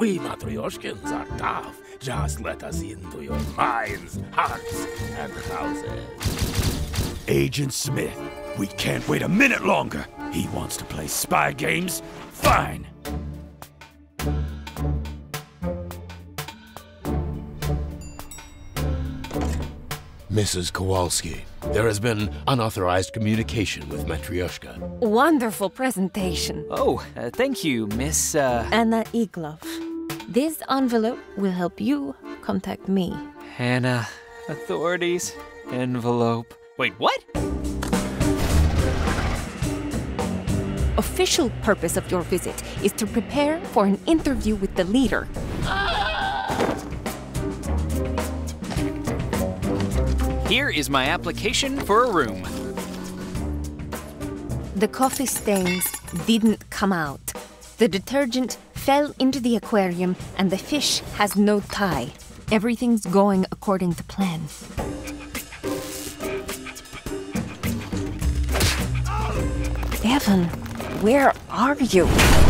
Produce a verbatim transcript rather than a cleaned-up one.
We Matryoshkins are tough. Just let us into your minds, hearts, and houses. Agent Smith, we can't wait a minute longer. He wants to play spy games? Fine. Missus Kowalski, there has been unauthorized communication with Matryoshka. Wonderful presentation. Oh, uh, thank you, Miss... Uh... Anna Iglov. This envelope will help you contact me. Anna, authorities, envelope... Wait, what? Official purpose of your visit is to prepare for an interview with the leader. Here is my application for a room. The coffee stains didn't come out. The detergent fell into the aquarium and the fish has no tie. Everything's going according to plan. Evan, where are you?